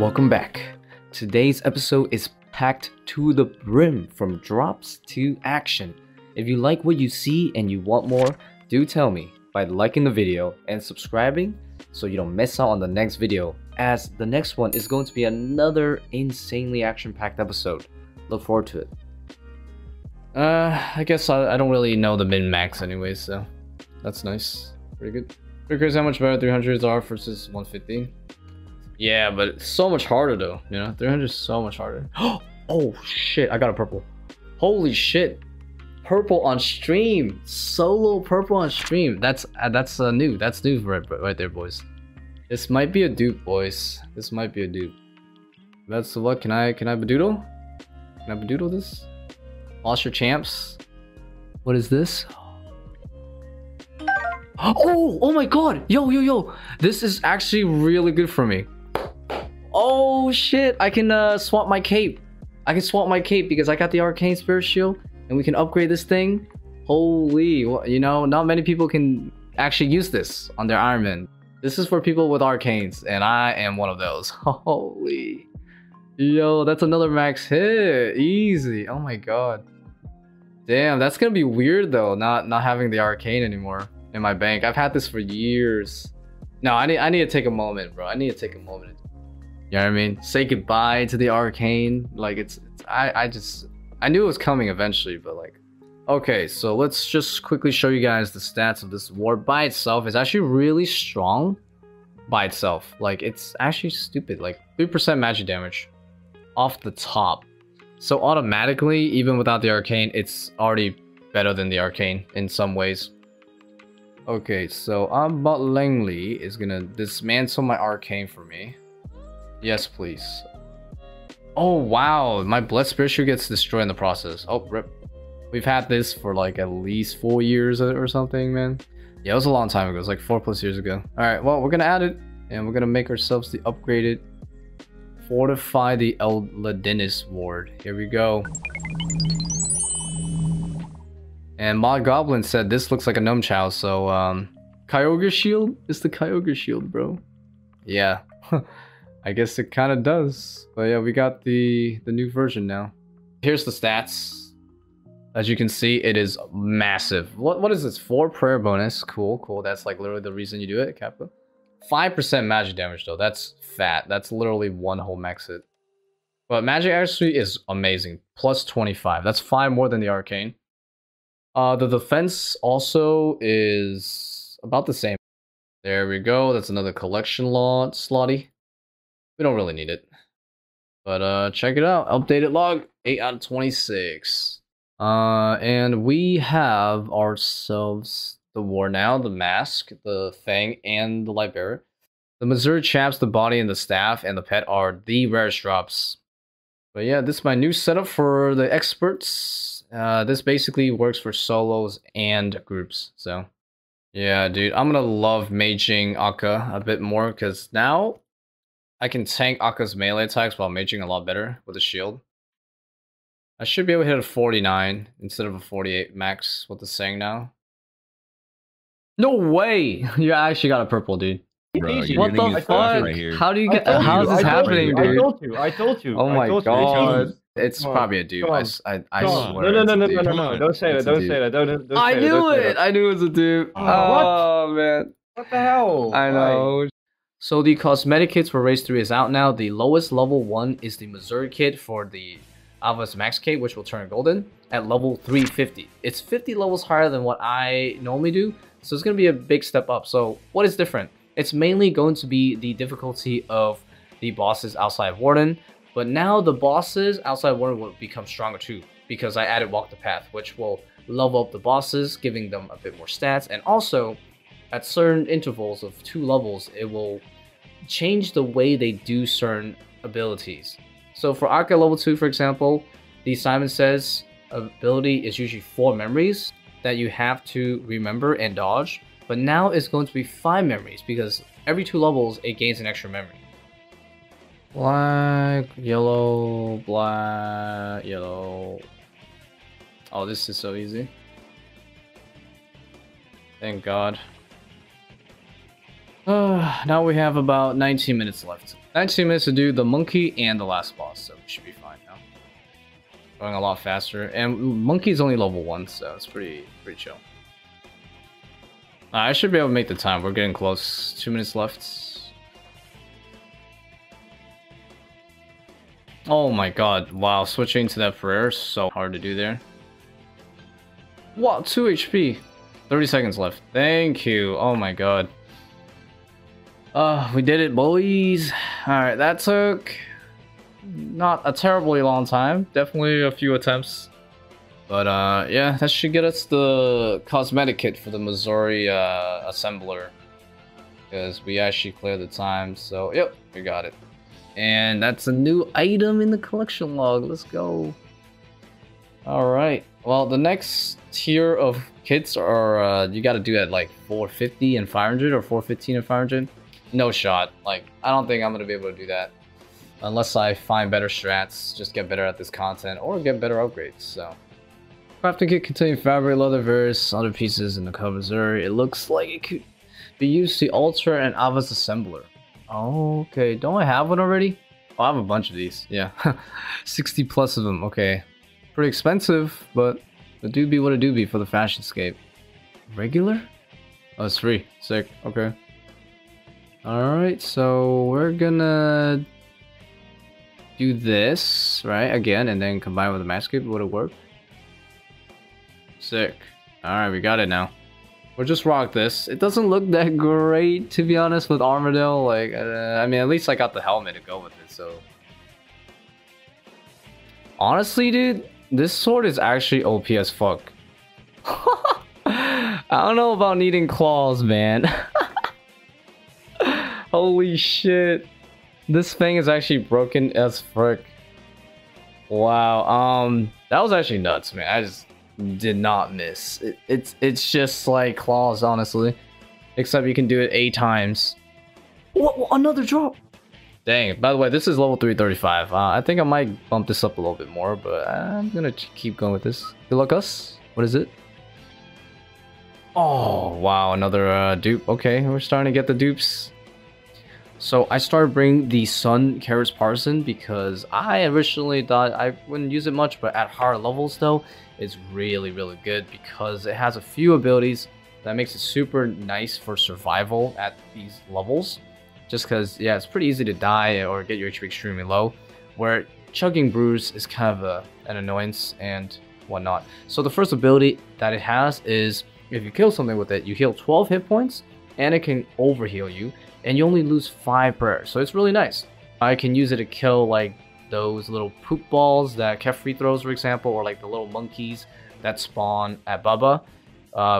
Welcome back. Today's episode is packed to the brim from drops to action. If you like what you see and you want more, do tell me by liking the video and subscribing so you don't miss out on the next video, as the next one is going to be another insanely action-packed episode. Look forward to it. I guess I don't really know the min-max anyway, so that's nice. Pretty good. Pretty curious how much better 300s are versus 150. Yeah, but it's so much harder though, you know? 300 is so much harder. Oh shit, I got a purple. Holy shit. Purple on stream. Solo purple on stream. That's new. That's new right there, boys. This might be a dupe, boys. This might be a dupe. That's the luck. Can I bedoodle? Can I bedoodle this? Lost your champs. What is this? Oh my god. Yo. This is actually really good for me. Oh shit, I can swap my cape. I can swap my cape because I got the Arcane Spirit Shield and we can upgrade this thing. Holy, well, you know, not many people can actually use this on their Iron Man. This is for people with Arcanes and I am one of those. Holy. Yo, that's another max hit. Easy. Oh my god. Damn, that's gonna be weird though, not having the Arcane anymore in my bank. I've had this for years. No, I need to take a moment, bro. I need to take a moment. You know what I mean? Say goodbye to the Arcane. Like I knew it was coming eventually, but like, okay, so let's just quickly show you guys the stats of this ward by itself. It's actually really strong by itself. Like it's actually stupid. Like 3% magic damage off the top. So automatically, even without the Arcane, it's already better than the Arcane in some ways. Okay, so Bot Langley is gonna dismantle my Arcane for me. Yes, please. Oh, wow. My Blood Spirit Shield gets destroyed in the process. Oh, rip. We've had this for like at least 4 years or something, man. Yeah, it was a long time ago. It was like 4+ years ago. All right, well, we're going to add it. And we're going to make ourselves the upgraded. Fortify the Elidinis Ward. Here we go. And Mod Goblin said this looks like a Gnome Chow. So, Kyogre Shield? It's the Kyogre Shield, bro. Yeah. I guess it kind of does, but yeah, we got the new version now. Here's the stats. As you can see, it is massive. What is this? 4 prayer bonus. Cool. That's like literally the reason you do it, Kappa. 5% magic damage though. That's fat. That's literally one whole max hit. But magic accuracy is amazing. Plus 25. That's 5 more than the Arcane. The defense also is about the same. There we go. That's another collection lot slotty. We don't really need it, but check it out. Updated log, 8 out of 26. And we have ourselves the war now, the mask, the fang, and the light bearer. The Missouri chaps, the body, and the staff, and the pet are the rarest drops. But yeah, this is my new setup for the experts. This basically works for solos and groups. So yeah, dude, I'm gonna love maging Akka a bit more because now I can tank Akka's melee attacks while maging a lot better with a shield. I should be able to hit a 49 instead of a 48 max with the Sang now. No way! You actually got a purple, dude. Bro, what the fuck? Right, how do you get? How is this happening, dude? I told you. Oh my god! It's probably a dupe. I swear. No! Don't say that! Don't say that! Don't. I knew it! I knew it was a dupe. Oh man! What the hell? I know. So the cosmetic kits for race 3 is out now. The lowest level 1 is the Mizu Kit for the Ava's Max Cape, which will turn golden at level 350. It's 50 levels higher than what I normally do, so it's going to be a big step up. So what is different? It's mainly going to be the difficulty of the bosses outside of Warden, but now the bosses outside of Warden will become stronger too, because I added Walk the Path, which will level up the bosses, giving them a bit more stats, and also at certain intervals of 2 levels, it will change the way they do certain abilities. So for Akka level 2, for example, the Simon Says ability is usually 4 memories that you have to remember and dodge, but now it's going to be 5 memories because every 2 levels, it gains an extra memory. Black, yellow. Oh, this is so easy. Thank God. Now we have about 19 minutes left. I had 2 minutes to do the monkey and the last boss, so we should be fine now. Going a lot faster, and monkey's only level 1, so it's pretty chill. I should be able to make the time. We're getting close. 2 minutes left. Oh my god, wow, switching to that prayer is so hard to do there. Wow, 2 HP. 30 seconds left. Thank you. Oh my god. We did it, boys. Alright, that took not a terribly long time. Definitely a few attempts. But yeah, that should get us the cosmetic kit for the Missouri Assembler. Because we actually cleared the time, so yep, we got it. And that's a new item in the collection log. Let's go. Alright. Well, the next tier of kits are, you gotta do at like 450 and 500 or 415 and 500. No shot. Like, I don't think I'm gonna be able to do that. Unless I find better strats, just get better at this content, or get better upgrades, so. Crafting kit contains fabric, leather, various other pieces in the Missouri. It looks like it could be used to alter an Ava's Assembler. Oh, okay. Don't I have one already? Oh, I have a bunch of these. Yeah. 60 plus of them. Okay. Pretty expensive, but it do be what it do be for the fashion scape. Regular? Oh, it's free. Sick. Okay. Alright, so we're gonna do this, right? Again, and then combine with the Max Cape. Would it work? Sick. Alright, we got it now. We'll just rock this. It doesn't look that great, to be honest, with Armadale. Like, I mean, at least I got the helmet to go with it, so. Honestly, dude. This sword is actually OP as fuck. I don't know about needing claws, man. Holy shit. This thing is actually broken as frick. Wow. That was actually nuts, man. I just did not miss. It's just like claws, honestly. Except you can do it 8 times. What? Another drop? Dang, by the way, this is level 335. I think I might bump this up a little bit more, but I'm gonna keep going with this. Good luck, us. What is it? Oh, wow, another dupe. Okay, we're starting to get the dupes. So I started bringing the Sun Keris Parson because I originally thought I wouldn't use it much, but at higher levels, though, it's really, really good because it has a few abilities that makes it super nice for survival at these levels. Just because, yeah, it's pretty easy to die or get your HP extremely low, where chugging brews is kind of an annoyance and whatnot. So the first ability that it has is, if you kill something with it, you heal 12 hit points, and it can overheal you, and you only lose 5 prayers. So it's really nice. I can use it to kill, like, those little poop balls that kept free throws, for example, or like the little monkeys that spawn at Bubba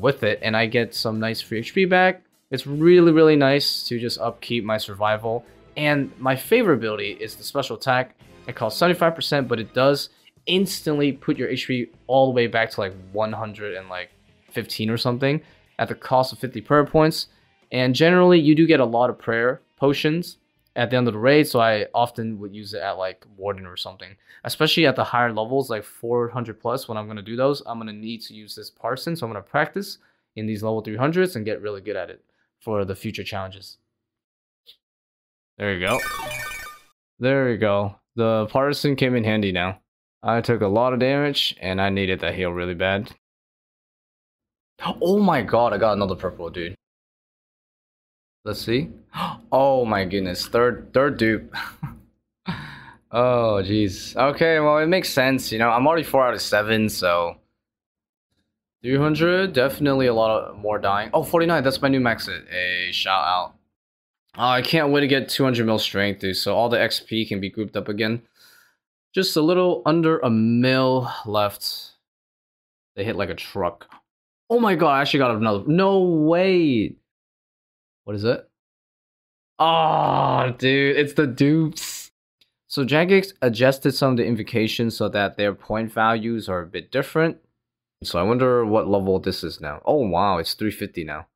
with it, and I get some nice free HP back. It's really, really nice to just upkeep my survival. And my favorite ability is the special attack. It costs 75%, but it does instantly put your HP all the way back to like 115 or something at the cost of 50 prayer points. And generally, you do get a lot of prayer potions at the end of the raid, so I often would use it at like Warden or something. Especially at the higher levels, like 400 plus, when I'm going to do those, I'm going to need to use this Parson, so I'm going to practice in these level 300s and get really good at it for the future challenges. There you go. There you go. The Partisan came in handy now. I took a lot of damage and I needed that heal really bad. Oh my god, I got another purple, dude. Let's see. Oh my goodness, third dupe. Oh jeez. Okay, well, it makes sense, you know. I'm already 4 out of 7, so 300, definitely a lot of more dying. Oh, 49, that's my new max hit. Hey, shout out. I can't wait to get 200 mil strength, dude, so all the XP can be grouped up again. Just a little under a mil left. They hit like a truck. Oh my god, I actually got another. No way. What is it? Oh, dude, it's the dupes. So Jagex adjusted some of the invocations so that their point values are a bit different. So I wonder what level this is now. Oh wow, it's 350 now.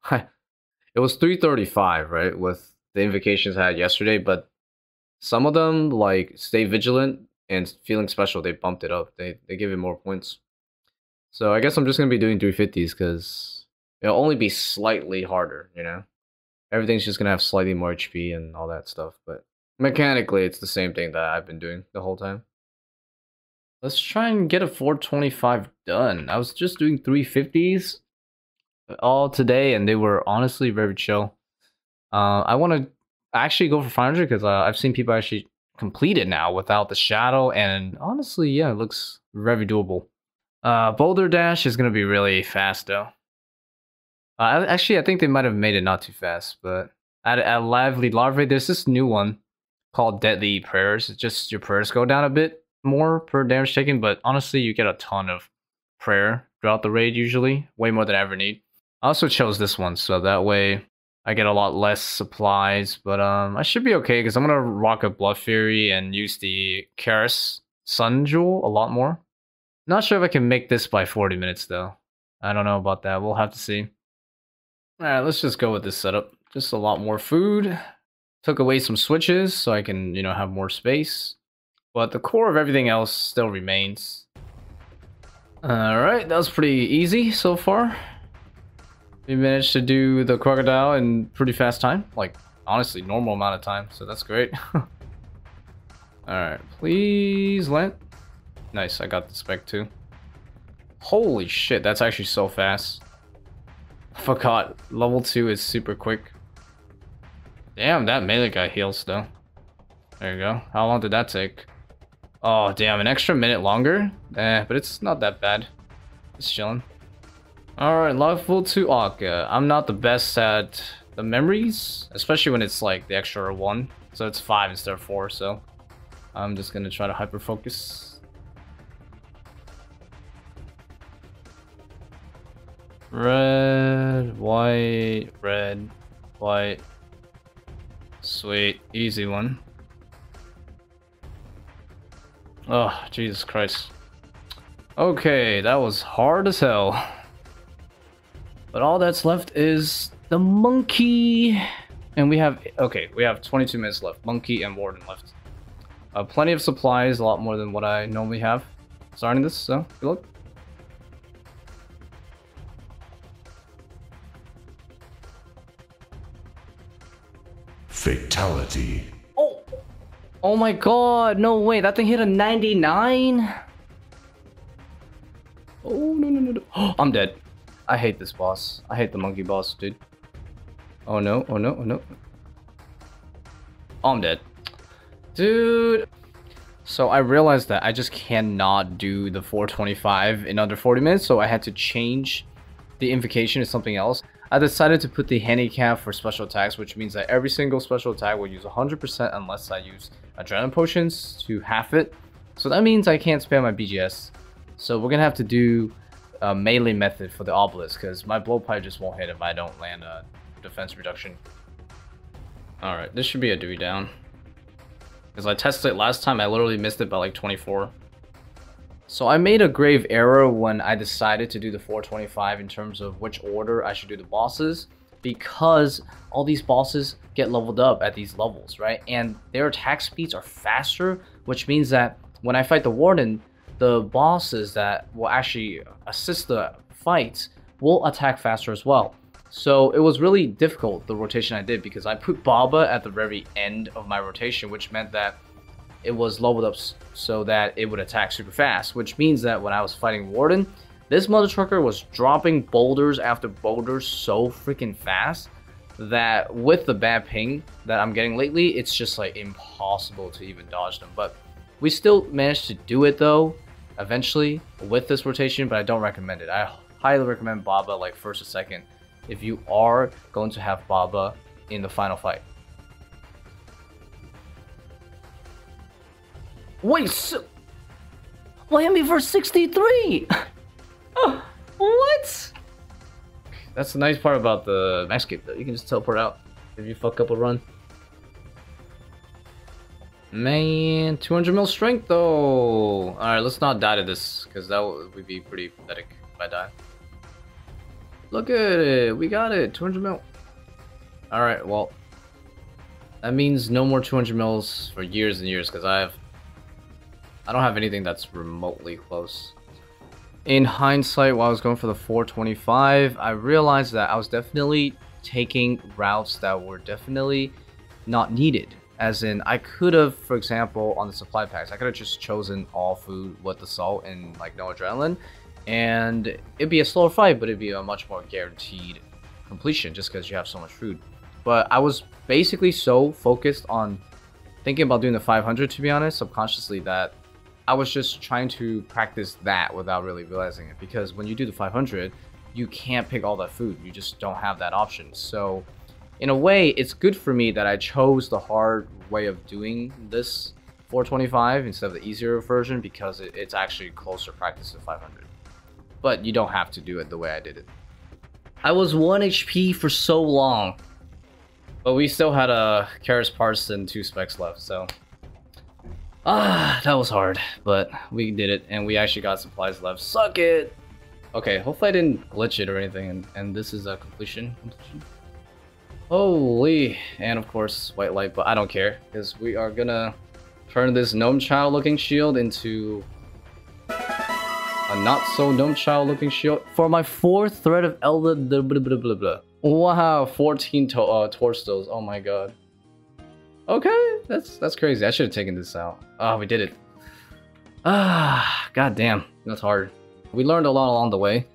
It was 335, right? With the invocations I had yesterday, but some of them, like Stay Vigilant and Feeling Special, they bumped it up. They give it more points. So I guess I'm just going to be doing 350s because it'll only be slightly harder, you know? Everything's just going to have slightly more HP and all that stuff, but Mechanically, it's the same thing that I've been doing the whole time. Let's try and get a 425 done. I was just doing 350s all today, and they were honestly very chill. I want to actually go for 500 because I've seen people actually complete it now without the shadow, and honestly, yeah, it looks very doable. Boulder Dash is going to be really fast, though. Actually, I think they might have made it not too fast, but at Lively Larvae, there's this new one called Deadly Prayers. It's just your prayers go down a bit more per damage taken, but honestly, you get a ton of prayer throughout the raid usually, way more than I ever need. I also chose this one, so that way I get a lot less supplies, but I should be okay because I'm going to rock a Blood Fury and use the Keris Sun Jewel a lot more. Not sure if I can make this by 40 minutes, though. I don't know about that. We'll have to see. Alright, let's just go with this setup. Just a lot more food. Took away some switches so I can, you know, have more space. But the core of everything else still remains. Alright, that was pretty easy so far. We managed to do the crocodile in pretty fast time. Like, honestly, normal amount of time. So that's great. Alright, please land. Nice, I got the spec too. Holy shit, that's actually so fast. I forgot. Level 2 is super quick. Damn, that melee guy heals though. There you go. How long did that take? Oh, damn, an extra minute longer? Eh, but it's not that bad. It's chilling. Alright, level 2 Akka. I'm not the best at the memories, especially when it's like the extra 1. So it's 5 instead of 4, so I'm just gonna try to hyper focus. Red, white, sweet, easy one. Oh, Jesus Christ. Okay, that was hard as hell. But all that's left is the monkey. And we have, okay, we have 22 minutes left. Monkey and Warden left. Plenty of supplies, a lot more than what I normally have. Starting this, so good luck. Fatality. Oh! Oh my god, no way, that thing hit a 99? Oh, no, no, no, no. Oh, I'm dead. I hate this boss. I hate the monkey boss, dude. Oh no, oh no, oh no. Oh, I'm dead. Dude. So I realized that I just cannot do the 425 in under 40 minutes, so I had to change the invocation to something else. I decided to put the handicap for special attacks, which means that every single special attack will use 100% unless I use adrenaline potions to half it. So that means I can't spam my BGS. So we're going to have to do a melee method for the obelisk because my blowpipe just won't hit if I don't land a defense reduction. Alright, this should be a dewey down. Because I tested it last time, I literally missed it by like 24. So I made a grave error when I decided to do the 425 in terms of which order I should do the bosses, because all these bosses get leveled up at these levels, right? And their attack speeds are faster, which means that when I fight the Warden, the bosses that will actually assist the fights will attack faster as well. So it was really difficult, the rotation I did, because I put Baba at the very end of my rotation, which meant that it was leveled up so that it would attack super fast, which means that when I was fighting Warden, this mother trucker was dropping boulders after boulders so freaking fast that with the bad ping that I'm getting lately, it's just like impossible to even dodge them. But we still managed to do it though, eventually with this rotation, but I don't recommend it. I highly recommend Baba like first or second if you are going to have Baba in the final fight. Wait, so Miami versus 63! Oh, what? That's the nice part about the Max Cape, though. You can just teleport out if you fuck up a run. Man, 200 mil strength, though. Alright, let's not die to this, because that would be pretty pathetic if I die. Look at it. We got it. 200 mil. Alright, well, that means no more 200 mils for years and years, because I don't have anything that's remotely close. In hindsight, while I was going for the 425, I realized that I was definitely taking routes that were definitely not needed. As in, I could have, for example, on the supply packs, I could have just chosen all food with the salt and like no adrenaline, and it'd be a slower fight, but it'd be a much more guaranteed completion just because you have so much food. But I was basically so focused on thinking about doing the 500, to be honest, subconsciously, that I was just trying to practice that without really realizing it. Because when you do the 500, you can't pick all that food. You just don't have that option. So in a way, it's good for me that I chose the hard way of doing this 425 instead of the easier version, because it's actually closer practice to 500. But you don't have to do it the way I did it. I was 1 HP for so long, but we still had a Keras parts and 2 specs left, so... that was hard, but we did it, and we actually got supplies left. Suck it! Okay, hopefully I didn't glitch it or anything, and this is a completion. Holy, and of course white light, but I don't care, because we are gonna turn this gnome child looking shield into a not so gnome child looking shield for my 4th thread of Elder blah blah blah. Wow, 14 Torstols, oh my god. Okay, that's crazy. I should have taken this out. Ah, we did it. Ah, god damn, that's hard. We learned a lot along the way,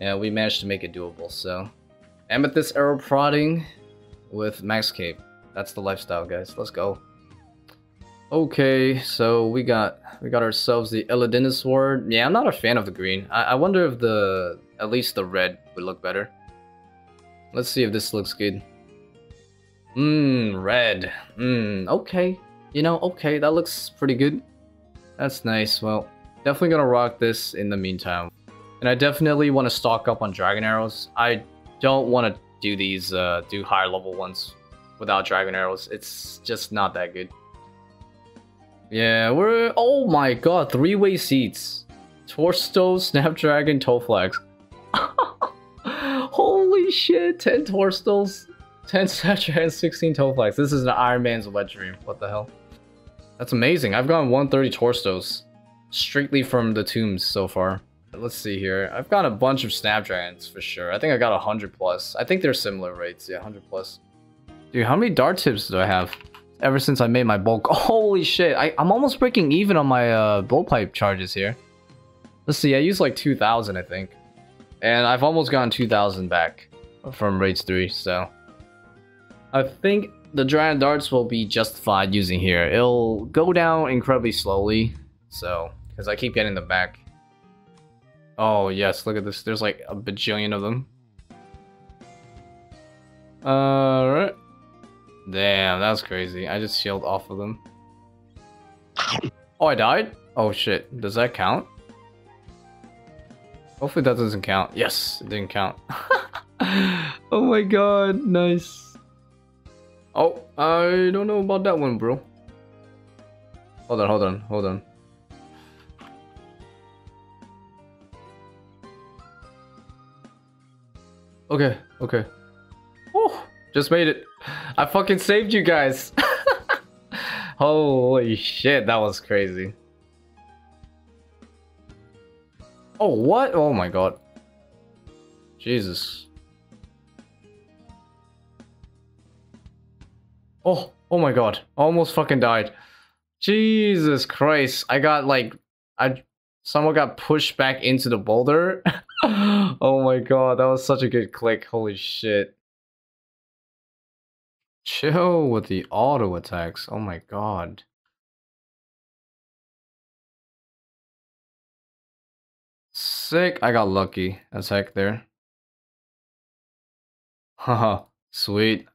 and we managed to make it doable, so. Amethyst arrow prodding with Max Cape. That's the lifestyle, guys. Let's go. Okay, so we got ourselves the Elidinis Sword. Yeah, I'm not a fan of the green. I wonder if at least the red would look better. Let's see if this looks good. Red. Okay. You know, okay, that looks pretty good. That's nice. Well, definitely gonna rock this in the meantime. And I definitely want to stock up on dragon arrows. I don't want to do these do higher level ones without dragon arrows. It's just not that good. Yeah, we're, oh my god, 3-way seats. Torstol, Snapdragon, Toe Flex. Holy shit, 10 Torstols, 10 Snapdragon, 16 Toe Flex. This is an Iron Man's wet dream. What the hell? That's amazing. I've gotten 130 Torstols strictly from the tombs so far. Let's see here. I've got a bunch of Snapdragons for sure. I think I got 100 plus. I think they're similar rates. Yeah, 100 plus. Dude, how many dart tips do I have? Ever since I made my bulk. Holy shit. I'm almost breaking even on my blowpipe charges here. Let's see. I used like 2,000, I think. And I've almost gotten 2,000 back from raids 3, so. I think the Dragon Darts will be justified using here. It'll go down incredibly slowly, so. Because I keep getting them back. Oh, yes, look at this. There's like a bajillion of them. Alright. Damn, that's crazy. I just shield off of them. Oh, I died? Oh, shit. Does that count? Hopefully that doesn't count. Yes, it didn't count. Oh my god, nice. Oh, I don't know about that one, bro. Hold on, hold on, hold on. Okay, okay. Oh, just made it. I fucking saved you guys. Holy shit, that was crazy. Oh, what? Oh my god. Jesus. Oh, oh my god. I almost fucking died. Jesus Christ. I got like... Someone got pushed back into the boulder. Oh my god, that was such a good click. Holy shit. Chill with the auto attacks. Oh my god. Sick. I got lucky as heck there. Haha, sweet.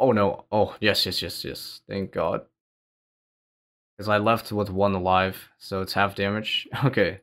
Oh no. Oh, yes, yes, yes, yes. Thank god. Because I left with 1 alive, so it's half damage. Okay.